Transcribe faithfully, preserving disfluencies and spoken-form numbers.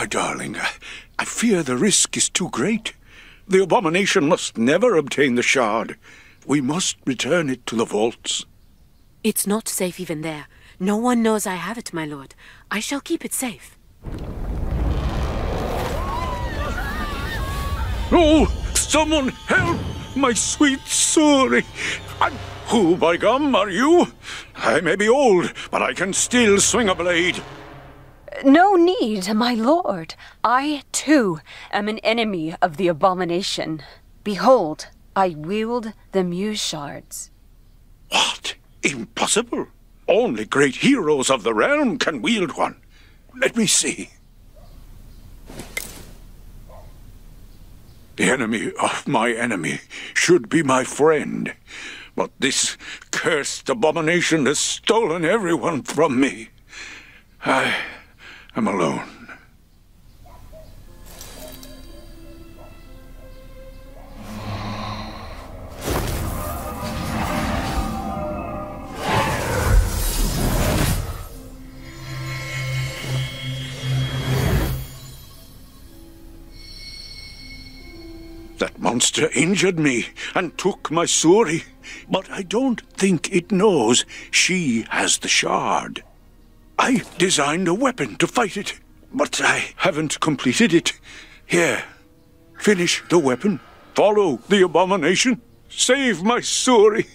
My darling, I, I fear the risk is too great. The abomination must never obtain the shard. We must return it to the vaults. It's not safe even there. No one knows I have it, my lord. I shall keep it safe. Oh, someone help! My sweet Suri! And who by gum are you? I may be old, but I can still swing a blade. No need, my lord. I, too, am an enemy of the abomination. Behold, I wield the Muse Shards. What? Impossible! Only great heroes of the realm can wield one. Let me see. The enemy of my enemy should be my friend, but this cursed abomination has stolen everyone from me. I am alone. That monster injured me and took my Suri, but I don't think it knows she has the shard. I designed a weapon to fight it, but I haven't completed it. Here, finish the weapon, follow the abomination, save my Suri.